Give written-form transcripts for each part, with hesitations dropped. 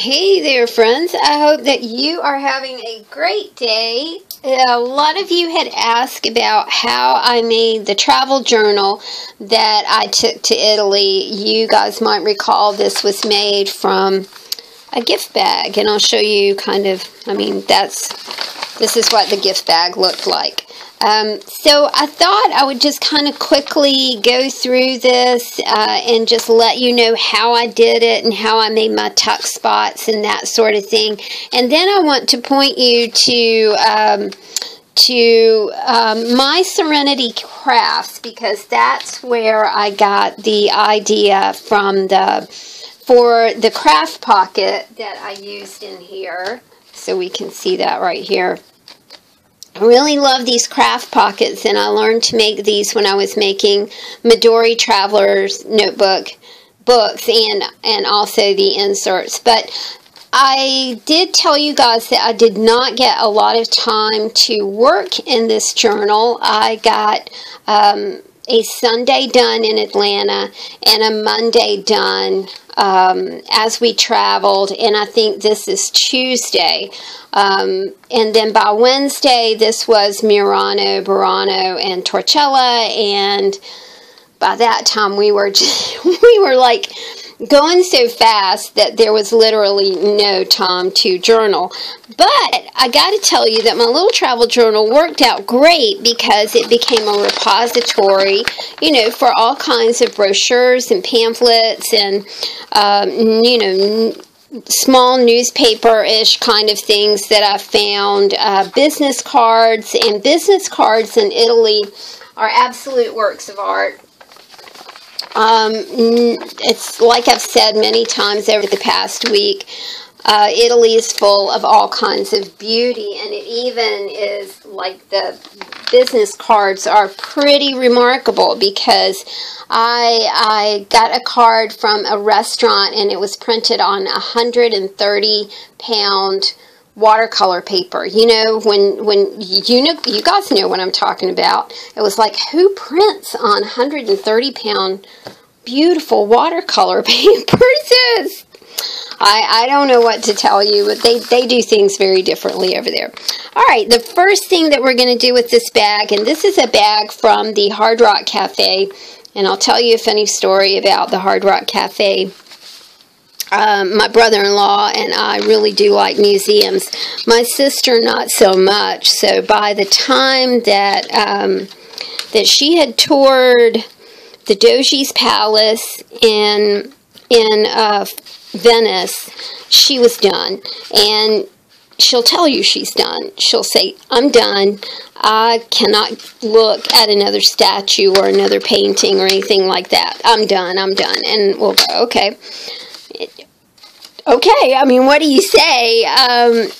Hey there, friends. I hope that you are having a great day. A lot of you had asked about how I made the travel journal that I took to Italy. You guys might recall this was made from a gift bag, and I'll show you kind of, this is what the gift bag looked like. So I thought I would just kind of quickly go through this and just let you know how I did it and how I made my tuck spots and that sort of thing. And then I want to point you to my Serenity Crafts, because that's where I got the idea from for the craft pocket that I used in here. So we can see that right here. I really love these craft pockets, and I learned to make these when I was making Midori Travelers notebook books and also the inserts. But I did tell you guys that I did not get a lot of time to work in this journal. I got a Sunday done in Atlanta and a Monday done as we traveled, and I think this is Tuesday, and then by Wednesday this was Murano, Burano, and Torcella, and by that time we were just, we were like going so fast that there was literally no time to journal. But I got to tell you that my little travel journal worked out great, because it became a repository, you know, for all kinds of brochures and pamphlets and, you know, small newspaper-ish kind of things that I found. Business cards, and business cards in Italy are absolute works of art. It's like I've said many times over the past week, Italy is full of all kinds of beauty, and it even is like the business cards are pretty remarkable, because I got a card from a restaurant, and it was printed on 130-pound watercolor paper. You know, when you know, you guys know what I'm talking about. It was like, who prints on 130-pound beautiful watercolor paper? I don't know what to tell you, but they do things very differently over there. Alright, the first thing that we're going to do with this bag, and this is a bag from the Hard Rock Cafe, and I'll tell you a funny story about the Hard Rock Cafe. My brother-in-law and I really do like museums. My sister, not so much. So by the time that that she had toured the Doge's Palace in Venice, she was done. And she'll tell you she's done. She'll say, I'm done. I cannot look at another statue or another painting or anything like that. I'm done. I'm done. And we'll go, okay. Okay, I mean, what do you say?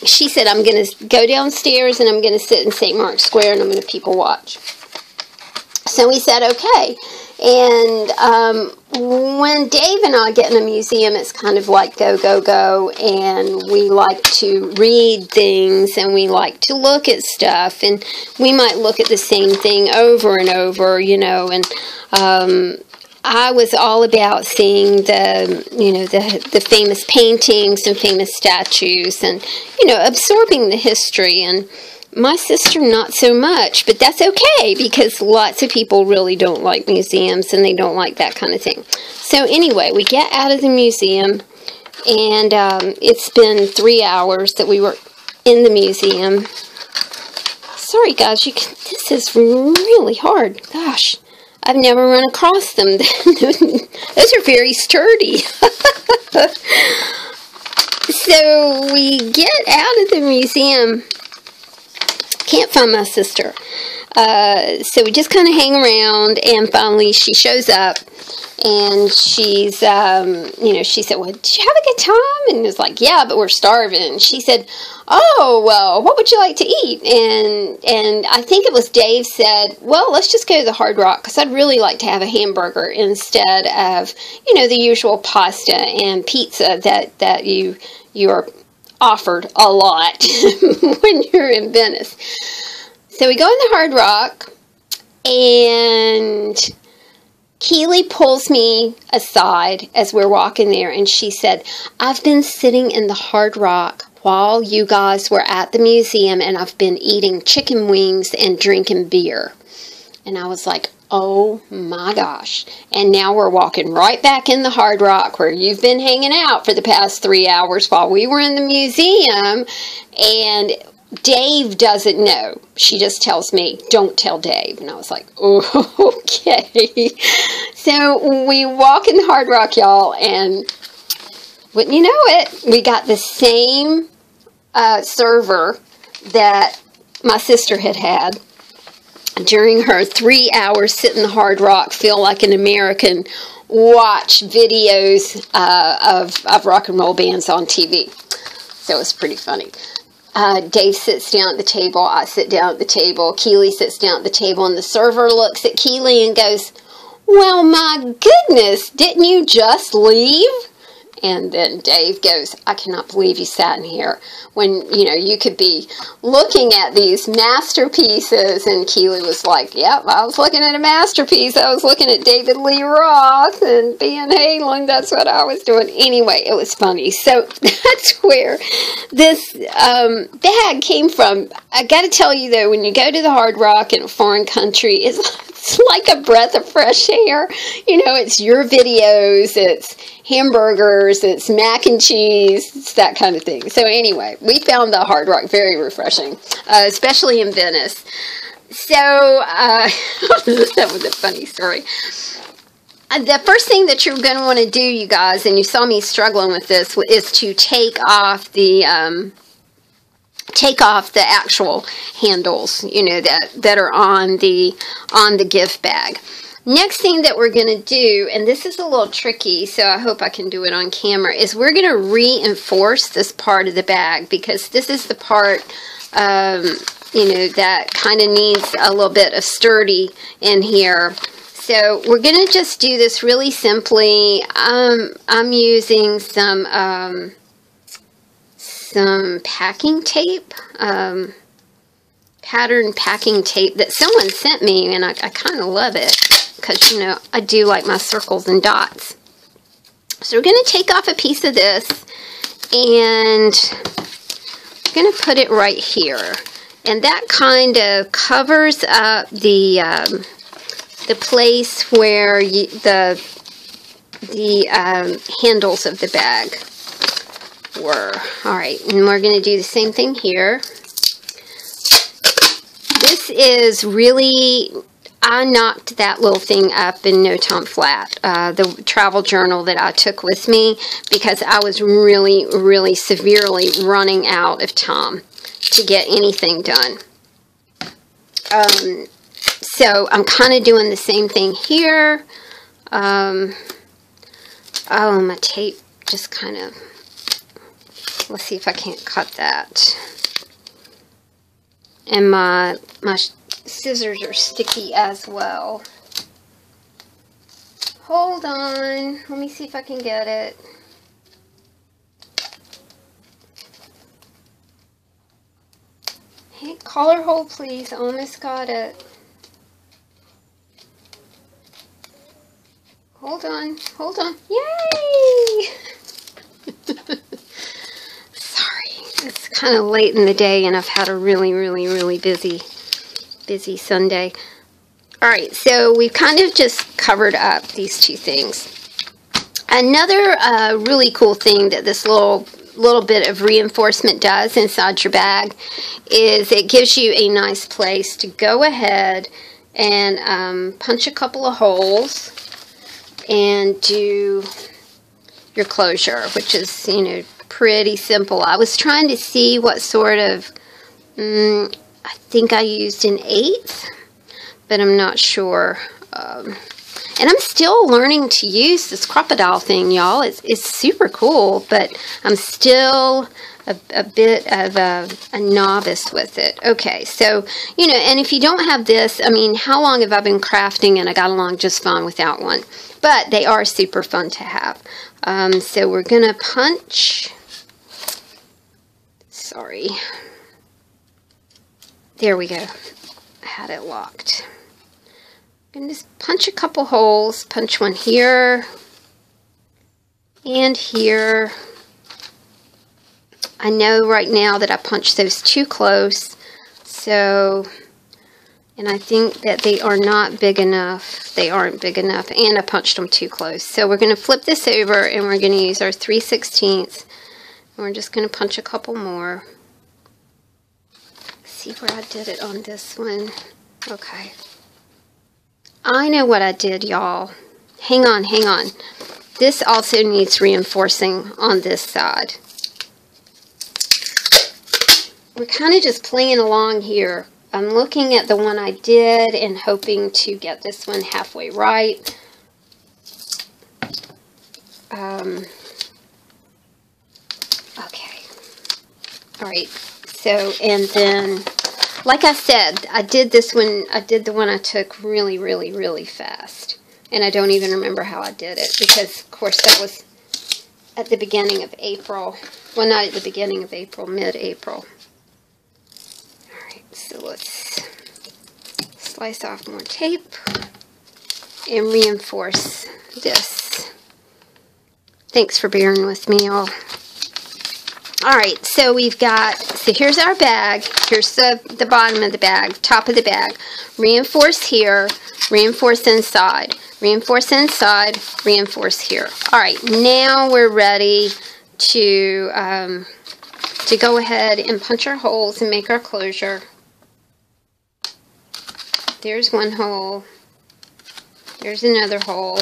She said, I'm going to go downstairs and I'm going to sit in St. Mark's Square and I'm going to people watch. So we said, okay. And when Dave and I get in a museum, it's kind of like go, go, go. And we like to read things and we like to look at stuff. And we might look at the same thing over and over, you know, and I was all about seeing the famous paintings and famous statues and, you know, absorbing the history. And my sister, not so much, but that's okay, because lots of people really don't like museums and they don't like that kind of thing. So anyway, we get out of the museum, and it's been 3 hours that we were in the museum. Sorry, guys, you can, this is really hard. Gosh. I've never run across them. Those are very sturdy. So we get out of the museum. Can't find my sister. So we just kind of hang around, and finally she shows up, and she's, you know, she said, well, did you have a good time? And it was like, yeah, but we're starving. She said, oh, well, what would you like to eat? And I think it was Dave said, well, let's just go to the Hard Rock, because I'd really like to have a hamburger instead of, you know, the usual pasta and pizza that you are offered a lot when you're in Venice. So we go in the Hard Rock, and Keely pulls me aside as we're walking there, and she said, I've been sitting in the Hard Rock while you guys were at the museum, and I've been eating chicken wings and drinking beer. And I was like, oh my gosh. And now we're walking right back in the Hard Rock where you've been hanging out for the past 3 hours while we were in the museum. And Dave doesn't know. She just tells me, don't tell Dave. And I was like, oh, okay. So we walk in the Hard Rock, y'all, and wouldn't you know it, we got the same server that my sister had had during her 3 hours sit in the Hard Rock, feel like an American, watch videos of rock and roll bands on TV. So it was pretty funny. Dave sits down at the table, I sit down at the table, Keely sits down at the table, and the server looks at Keely and goes, well, my goodness, didn't you just leave? And then Dave goes, I cannot believe you sat in here when, you know, you could be looking at these masterpieces. And Keely was like, yep, I was looking at a masterpiece. I was looking at David Lee Roth and Van Halen. That's what I was doing. Anyway, it was funny. So that's where this bag came from. I got to tell you, though, when you go to the Hard Rock in a foreign country, it's like a breath of fresh air. You know, it's your videos, it's hamburgers, it's mac and cheese, it's that kind of thing. So anyway, we found the Hard Rock very refreshing, especially in Venice. So, that was a funny story. The first thing that you're going to want to do, you guys, and you saw me struggling with this, is to take off the actual handles, you know, that are on the gift bag. Next thing that we're going to do, and this is a little tricky, so I hope I can do it on camera, is we're going to reinforce this part of the bag, because this is the part, you know, that kind of needs a little bit of sturdy in here. So we're going to just do this really simply. I'm using some packing tape, pattern packing tape that someone sent me, and I kind of love it because, you know, I do like my circles and dots. So we're going to take off a piece of this, and I'm going to put it right here, and that kind of covers up the place where the handles of the bag were. Alright, and we're going to do the same thing here. This is really, I knocked that little thing up in no time flat, the travel journal that I took with me, because I was really, really severely running out of time to get anything done. So I'm kind of doing the same thing here. Oh, my tape just kind of, let's see if I can't cut that. And my scissors are sticky as well. Hold on. Let me see if I can get it. Hey, collar hold, please. Almost got it. Hold on. Hold on. Yay! It's kind of late in the day, and I've had a really, really, really busy Sunday. Alright, so we've kind of just covered up these two things. Another really cool thing that this little bit of reinforcement does inside your bag is it gives you a nice place to go ahead and punch a couple of holes and do your closure, which is, you know, pretty simple. I was trying to see what sort of, I think I used an 1/8, but I'm not sure. And I'm still learning to use this Cropodile thing, y'all. It's super cool, but I'm still a bit of a novice with it. Okay, so, you know, and if you don't have this, I mean, how long have I been crafting, and I got along just fine without one. But they are super fun to have. So we're going to punch. Sorry. There we go. I had it locked. and just punch a couple holes. Punch one here and here. I know right now that I punched those too close, so, and I think that they are not big enough. They aren't big enough, and I punched them too close. So we're going to flip this over, and we're going to use our 3/16, and we're just going to punch a couple more. Let's see where I did it on this one. Okay. I know what I did, y'all. Hang on, hang on. This also needs reinforcing on this side. We're kind of just playing along here. I'm looking at the one I did and hoping to get this one halfway right. Okay. All right. So, and then, like I said, I did this one. I did the one I took really, really, really fast. And I don't even remember how I did it because, of course, that was at the beginning of April. Well, not at the beginning of April, mid-April. So let's slice off more tape and reinforce this. Thanks for bearing with me, y'all. Alright, so we've got, so here's our bag. Here's the bottom of the bag, top of the bag. Reinforce here, reinforce inside, reinforce inside, reinforce here. Alright, now we're ready to go ahead and punch our holes and make our closure. There's one hole, there's another hole,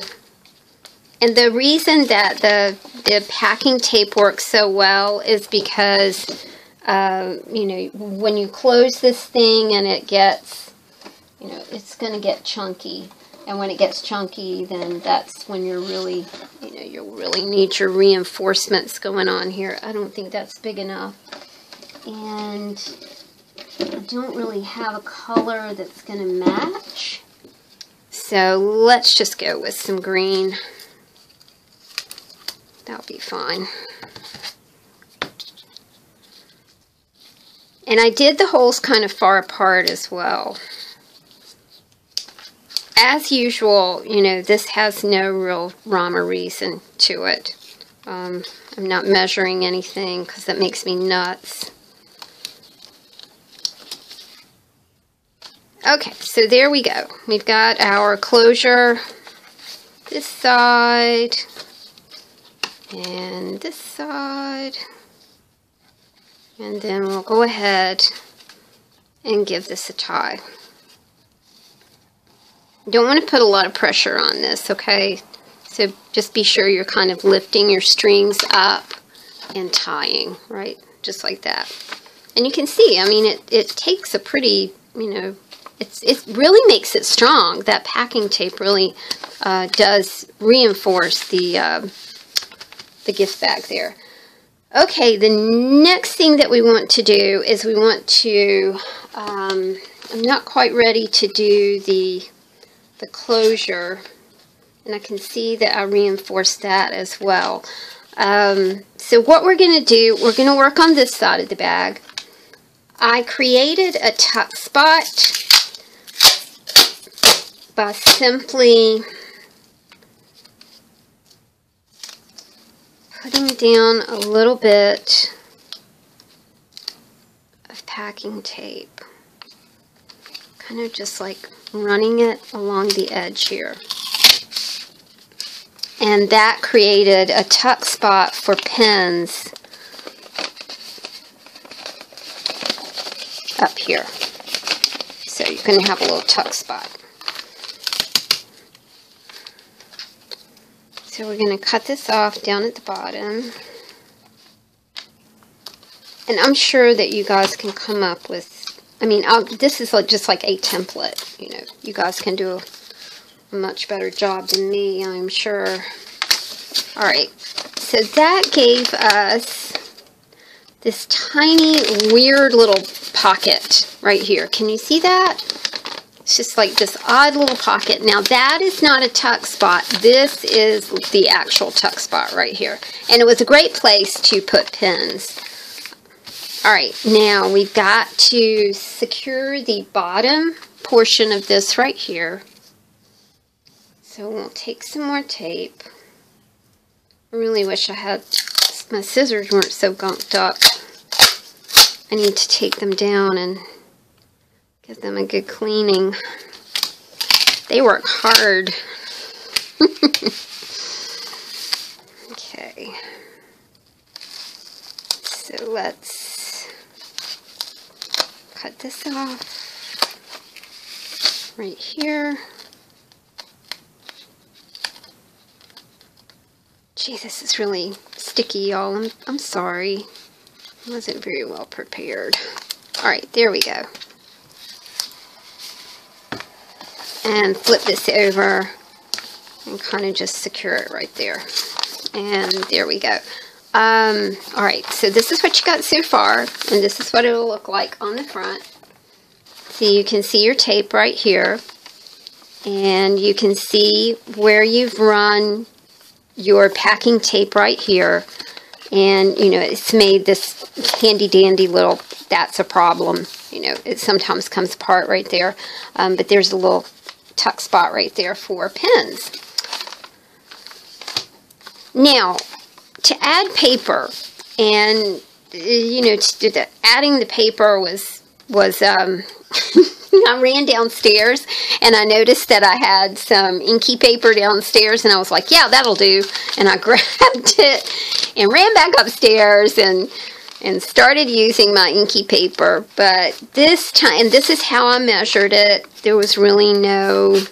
and the reason that the packing tape works so well is because, you know, when you close this thing and it gets, you know, it's going to get chunky, and when it gets chunky, then that's when you're really, you know, you'll really need your reinforcements going on here. I don't think that's big enough, and I don't really have a color that's going to match, so let's just go with some green. That'll be fine. And I did the holes kind of far apart as well. As usual, you know, this has no real rhyme or reason to it. I'm not measuring anything because that makes me nuts. Okay, so there we go. We've got our closure, this side, and this side. And then we'll go ahead and give this a tie. Don't want to put a lot of pressure on this, okay? So just be sure you're kind of lifting your strings up and tying, right? Just like that. And you can see, I mean, it takes a pretty, you know, It really makes it strong. That packing tape really does reinforce the gift bag there. Okay, the next thing that we want to do is we want to, I'm not quite ready to do the closure, and I can see that I reinforced that as well. So what we're going to do, we're going to work on this side of the bag. I created a tuck spot by simply putting down a little bit of packing tape, kind of just like running it along the edge here, and that created a tuck spot for pins up here, so you can have a little tuck spot. So we're going to cut this off down at the bottom. And I'm sure that you guys can come up with, I mean, this is like, just like a template. You know, you guys can do a much better job than me, I'm sure. Alright, so that gave us this tiny, weird little pocket right here. Can you see that? It's just like this odd little pocket. Now that is not a tuck spot. This is the actual tuck spot right here. And it was a great place to put pins. Alright, now we've got to secure the bottom portion of this right here. So we'll take some more tape. I really wish I had, my scissors weren't so gunked up. I need to take them down and give them a good cleaning. They work hard. Okay. So let's cut this off right here. Gee, this is really sticky, y'all. I'm sorry. I wasn't very well prepared. Alright, there we go. And flip this over and kind of just secure it right there. And there we go. Alright, so this is what you got so far, and this is what it'll look like on the front. So you can see your tape right here, and you can see where you've run your packing tape right here, and you know it's made this handy dandy little, that's a problem, you know, it sometimes comes apart right there, but there's a little tuck spot right there for pins. Now to add paper, and you know, to do that, adding the paper was I ran downstairs and I noticed that I had some inky paper downstairs, and I was like, yeah, that'll do. And I grabbed it and ran back upstairs and started using my inky paper. But this time, this is how I measured it. There was really no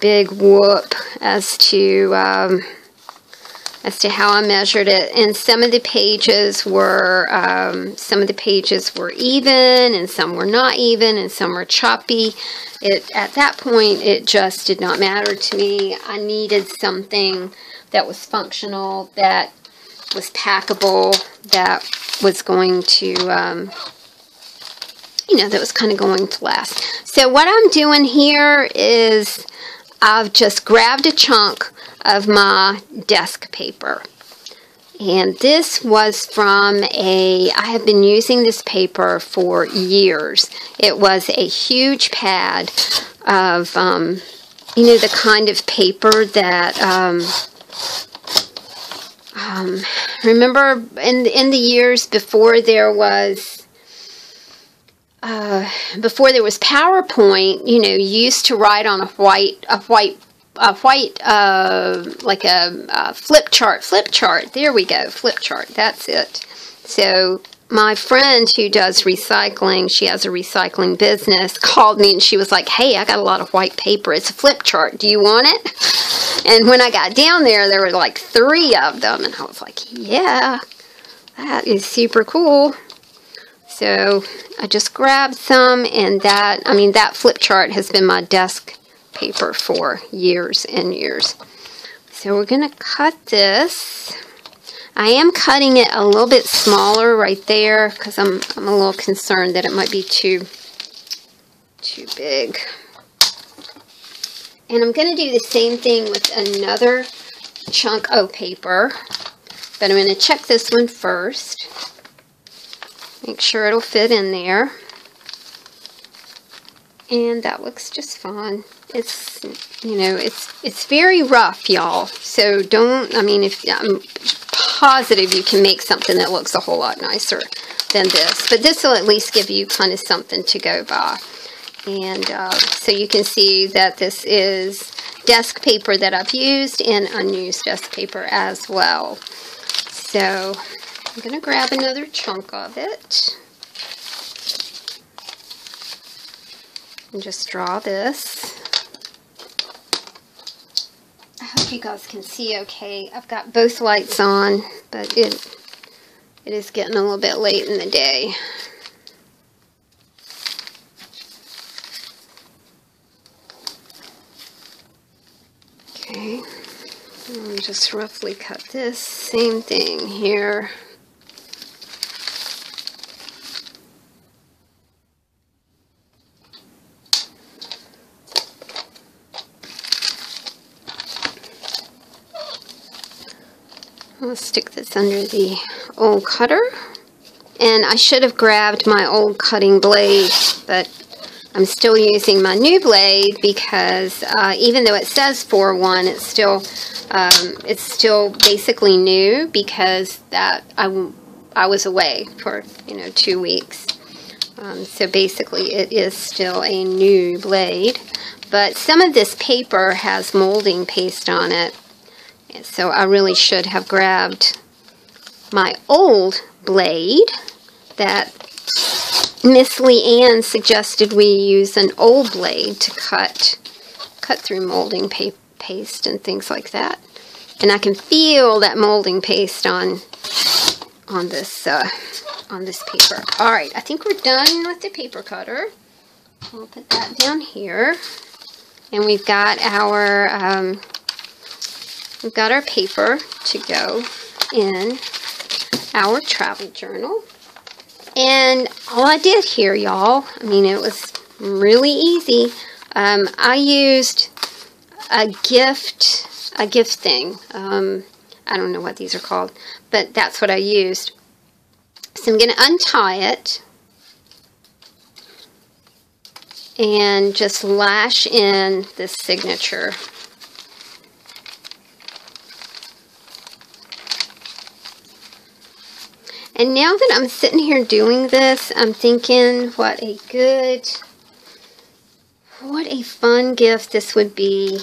big whoop as to how I measured it. And some of the pages were even, and some were not even, and some were choppy. At that point, it just did not matter to me. I needed something that was functional, that was packable, that was going to, you know, that was kind of going to last. So what I'm doing here is I've just grabbed a chunk of my desk paper, and this was from I have been using this paper for years. It was a huge pad of you know, the kind of paper that remember in the years before there was PowerPoint, you know, you used to write on a white flip chart. There we go, flip chart, that's it. So my friend who does recycling, she has a recycling business, called me and she was like, hey, I got a lot of white paper, it's a flip chart, do you want it? And when I got down there, there were like 3 of them, and I was like, yeah, that is super cool. So I just grabbed some, and that flip chart has been my desk paper for years and years. So we're going to cut this. I am cutting it a little bit smaller right there because I'm a little concerned that it might be too big. And I'm going to do the same thing with another chunk of paper, but I'm going to check this one first. Make sure it'll fit in there. And that looks just fine. It's, you know, it's very rough, y'all. So don't, I mean, if I'm positive you can make something that looks a whole lot nicer than this. But this will at least give you kind of something to go by. And so you can see that this is desk paper that I've used, and unused desk paper as well. So I'm going to grab another chunk of it. And just draw this. I hope you guys can see okay. I've got both lights on, but it is getting a little bit late in the day. Okay, I'll just roughly cut this. Same thing here. I'll stick this under the old cutter, and I should have grabbed my old cutting blade, but I'm still using my new blade because even though it says 4-1, it's still basically new because that I was away for 2 weeks. So basically it is still a new blade, but some of this paper has molding paste on it, so I really should have grabbed my old blade that Miss Leanne suggested we use an old blade to cut through molding paste and things like that. And I can feel that molding paste on this paper. All right, I think we're done with the paper cutter. We'll put that down here, and we've got our paper to go in our travel journal. And all I did here, y'all, I mean, it was really easy. I used a gift thing. I don't know what these are called, but that's what I used. So I'm going to untie it and just lash in the signature. And now that I'm sitting here doing this, I'm thinking what a fun gift this would be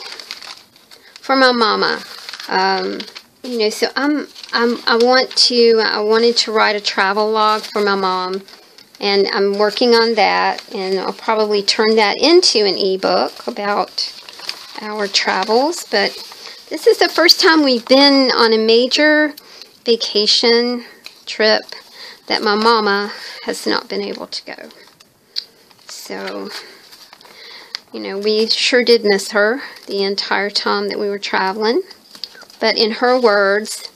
for my mama. So I wanted to write a travel log for my mom, and I'm working on that, and I'll probably turn that into an ebook about our travels. But this is the first time we've been on a major vacation trip that my mama has not been able to go. So, we sure did miss her the entire time that we were traveling. But in her words,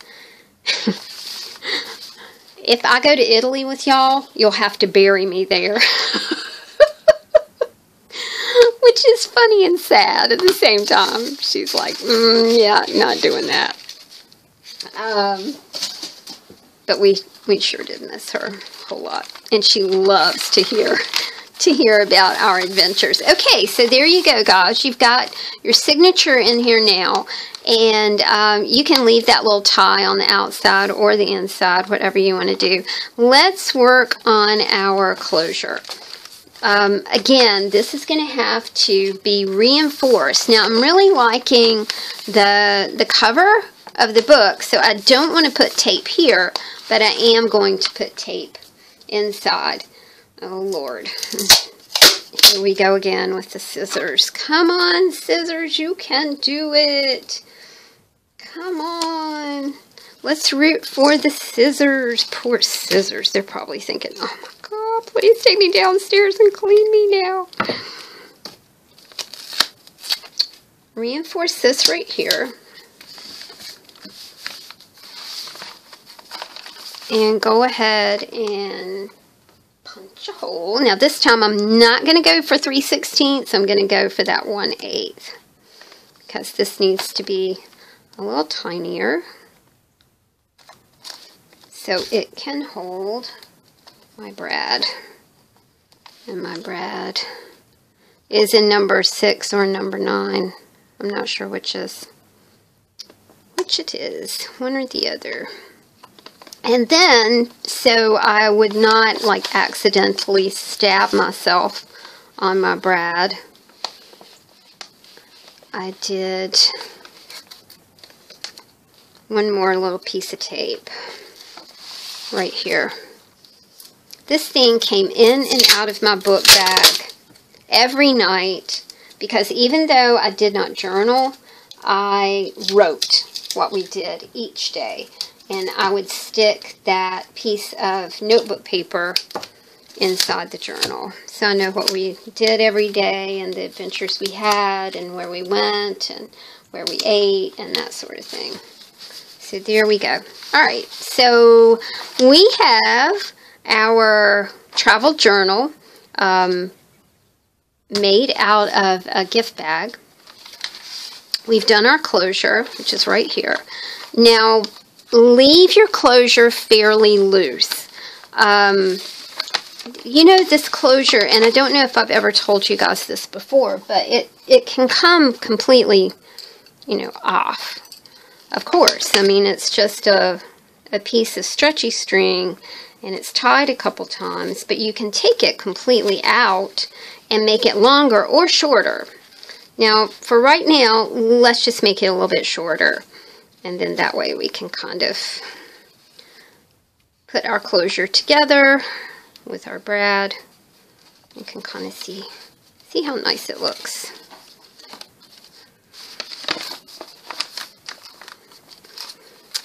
if I go to Italy with y'all, you'll have to bury me there. Which is funny and sad at the same time. She's like, yeah, not doing that. But we sure did miss her a whole lot. And she loves to hear about our adventures. Okay, so there you go, guys. You've got your signature in here now. And you can leave that little tie on the outside or the inside, whatever you want to do. Let's work on our closure. Again, this is going to have to be reinforced. Now, I'm really liking the cover of the book, so I don't want to put tape here, but I am going to put tape inside. Oh Lord, here we go again with the scissors. Come on, scissors, you can do it. Come on, let's root for the scissors. Poor scissors, they're probably thinking, oh my God, please take me downstairs and clean me now. Reinforce this right here. And go ahead and punch a hole. Now this time I'm not going to go for 3/16. I'm going to go for that 1/8. Because this needs to be a little tinier. So it can hold my brad. And my brad is in number 6 or number 9. I'm not sure which it is. One or the other. And then, so I would not, accidentally stab myself on my brad, I did one more little piece of tape right here. This thing came in and out of my book bag every night because even though I did not journal, I wrote what we did each day. And I would stick that piece of notebook paper inside the journal. So I know what we did every day and the adventures we had and where we went and where we ate and that sort of thing. So there we go. All right, so we have our travel journal made out of a gift bag. We've done our closure, which is right here. Now, leave your closure fairly loose. You know, this closure, and I don't know if I've ever told you guys this before, but it can come completely, you know, off. Of course, I mean, it's just a piece of stretchy string, and it's tied a couple times, but you can take it completely out and make it longer or shorter. Now, for right now, let's just make it a little bit shorter, and then that way we can kind of put our closure together with our brad. You can kind of see how nice it looks.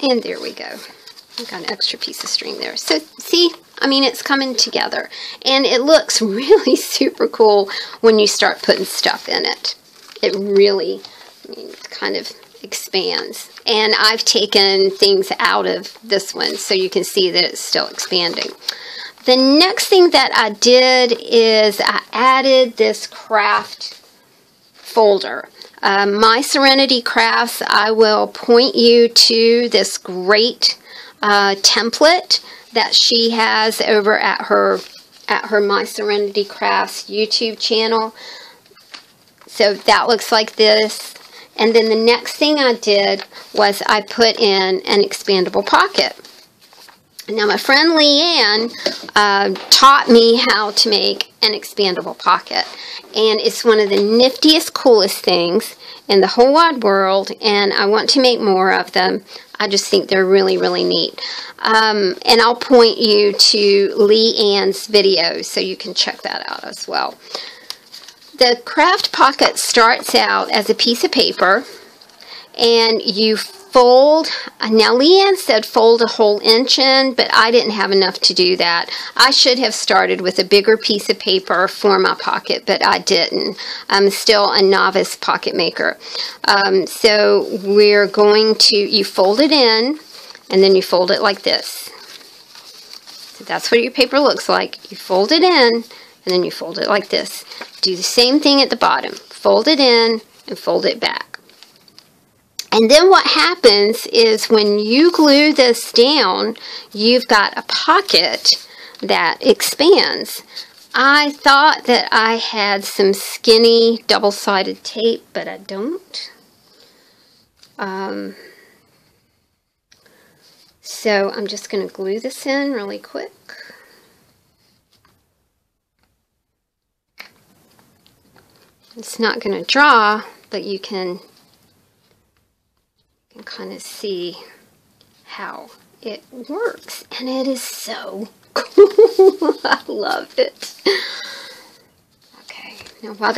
And there we go. I've got an extra piece of string there. So see, I mean, it's coming together, and it looks really super cool when you start putting stuff in it. It really, I mean, kind of expands. And I've taken things out of this one, so you can see that it's still expanding. The next thing that I did is I added this craft folder. My Serenity Crafts, I will point you to this great template that she has over at her My Serenity Crafts YouTube channel. So that looks like this. And then the next thing I did was I put in an expandable pocket. Now, my friend Leanne taught me how to make an expandable pocket. And it's one of the niftiest, coolest things in the whole wide world. And I want to make more of them. I just think they're really, really neat. And I'll point you to Leanne's video, so you can check that out as well. The craft pocket starts out as a piece of paper. And you fold. Now, Leanne said fold a whole inch in, but I didn't have enough to do that. I should have started with a bigger piece of paper for my pocket, but I didn't. I'm still a novice pocket maker. So we're going to, you fold it in, and then you fold it like this. So that's what your paper looks like. You fold it in, and then you fold it like this. Do the same thing at the bottom. Fold it in, and fold it back. And then what happens is when you glue this down, you've got a pocket that expands. I thought that I had some skinny double-sided tape, but I don't. So I'm just going to glue this in really quick. It's not going to draw, but you can kind of see how it works, and it is so cool. I love it. Okay, now while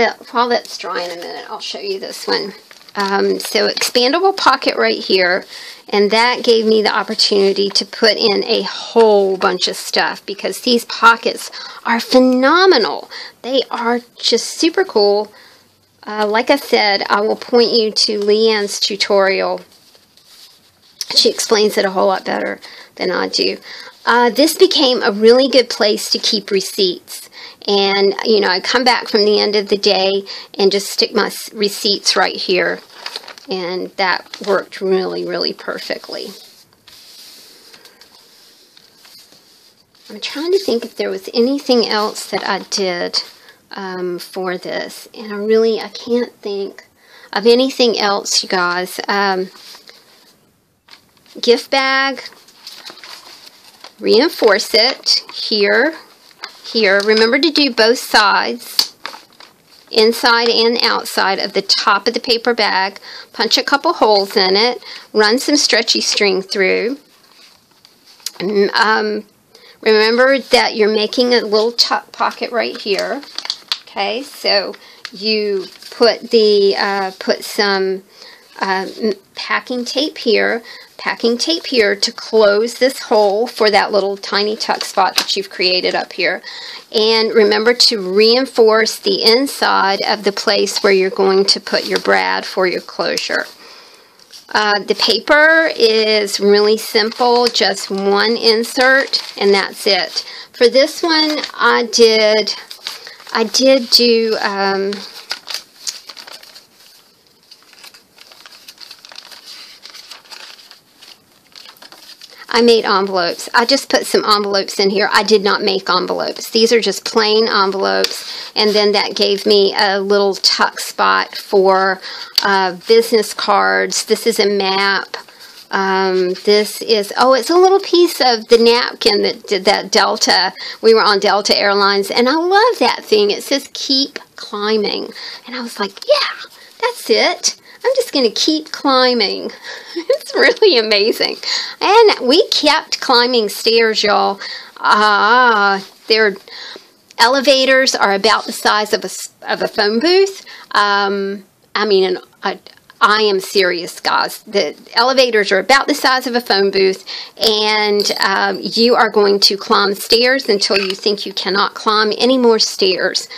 that's drying a minute, I'll show you this one. So expandable pocket right here, and that gave me the opportunity to put in a whole bunch of stuff, because these pockets are phenomenal. They are just super cool. Like I said, I will point you to Leanne's tutorial. She explains it a whole lot better than I do. This became a really good place to keep receipts. And, you know, I come back from the end of the day and just stick my receipts right here. And that worked really, really perfectly. I'm trying to think if there was anything else that I did for this. And I can't think of anything else, you guys. Gift bag, reinforce it here. Remember to do both sides, inside and outside of the top of the paper bag. Punch a couple holes in it, run some stretchy string through. Remember that you're making a little tuck pocket right here. Okay, so you put the put some packing tape here. Packing tape here to close this hole for that little tiny tuck spot that you've created up here. And remember to reinforce the inside of the place where you're going to put your brad for your closure. The paper is really simple, just one insert, and that's it. For this one, I did do I made envelopes. I just put some envelopes in here. I did not make envelopes. These are just plain envelopes, and then that gave me a little tuck spot for business cards. This is a map. This is, oh, it's a little piece of the napkin that Delta, we were on Delta Airlines, and I love that thing. It says, keep climbing. And I was like, yeah, that's it. I'm just going to keep climbing. It's really amazing. And we kept climbing stairs, y'all. Their elevators are about the size of a phone booth. I mean, I am serious, guys. The elevators are about the size of a phone booth, and you are going to climb stairs until you think you cannot climb any more stairs.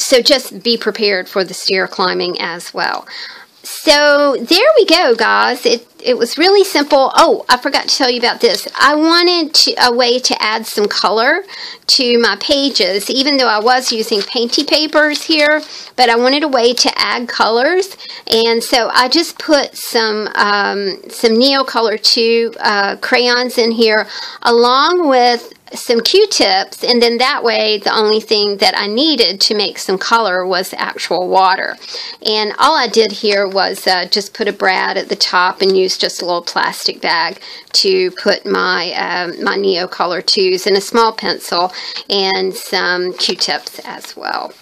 So just be prepared for the stair climbing as well. So there we go, guys. It was really simple. Oh, I forgot to tell you about this. I wanted a way to add some color to my pages, even though I was using Painty papers here, but I wanted a way to add colors, and so I just put some Neocolor 2 crayons in here along with some Q-tips, and then that way the only thing that I needed to make some color was actual water. And all I did here was just put a brad at the top and use just a little plastic bag to put my my Neocolor 2s and a small pencil and some Q-tips as well.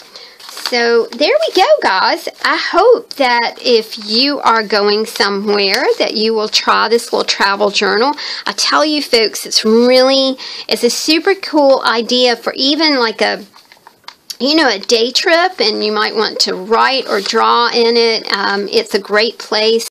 So there we go, guys. I hope that if you are going somewhere that you will try this little travel journal. I tell you folks, it's a super cool idea for even like a day trip, and you might want to write or draw in it. It's a great place